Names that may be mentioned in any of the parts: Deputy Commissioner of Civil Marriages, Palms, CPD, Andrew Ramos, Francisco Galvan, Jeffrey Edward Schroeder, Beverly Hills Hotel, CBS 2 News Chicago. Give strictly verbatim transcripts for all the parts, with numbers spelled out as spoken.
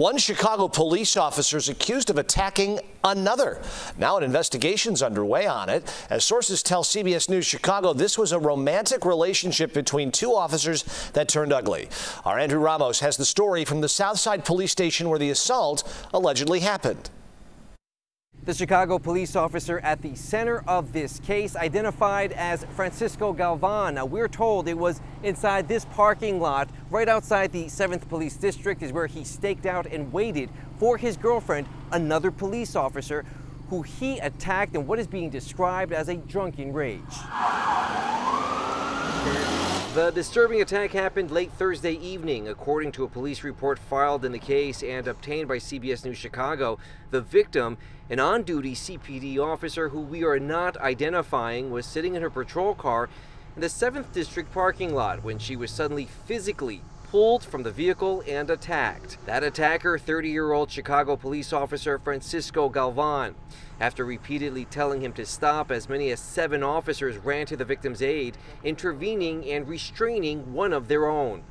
One Chicago police officer is accused of attacking another. Now an investigation's underway on it. As sources tell C B S News Chicago, this was a romantic relationship between two officers that turned ugly. Our Andrew Ramos has the story from the Southside Police Station where the assault allegedly happened. The Chicago police officer at the center of this case, identified as Francisco Galvan. Now, we're told it was inside this parking lot right outside the seventh Police District is where he staked out and waited for his girlfriend, another police officer, who he attacked in what is being described as a drunken rage. The disturbing attack happened late Thursday evening. According to a police report filed in the case and obtained by C B S News Chicago, the victim, an on-duty C P D officer who we are not identifying, was sitting in her patrol car in the seventh District parking lot when she was suddenly physically pulled from the vehicle and attacked. That attacker, thirty-year-old Chicago police officer Francisco Galvan. After repeatedly telling him to stop, as many as seven officers ran to the victim's aid, intervening and restraining one of their own.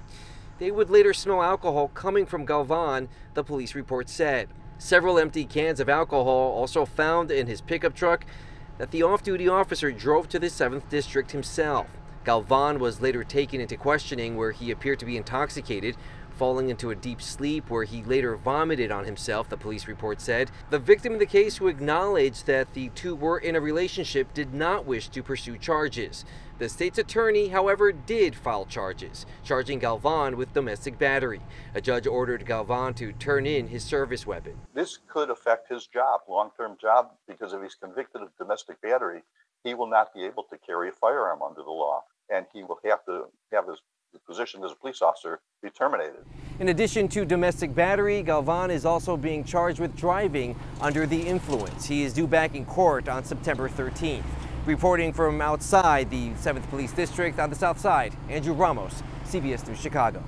They would later smell alcohol coming from Galvan, the police report said. Several empty cans of alcohol also found in his pickup truck that the off-duty officer drove to the seventh District himself. Galvan was later taken into questioning, where he appeared to be intoxicated, falling into a deep sleep where he later vomited on himself, the police report said. The victim in the case, who acknowledged that the two were in a relationship, did not wish to pursue charges. The state's attorney, however, did file charges, charging Galvan with domestic battery. A judge ordered Galvan to turn in his service weapon. This could affect his job, long-term job, because if he's convicted of domestic battery, he will not be able to carry a firearm under the law, and he will have to have his position as a police officer be terminated. In addition to domestic battery, Galvan is also being charged with driving under the influence. He is due back in court on September thirteenth. Reporting from outside the seventh Police District on the South Side, Andrew Ramos, C B S News Chicago.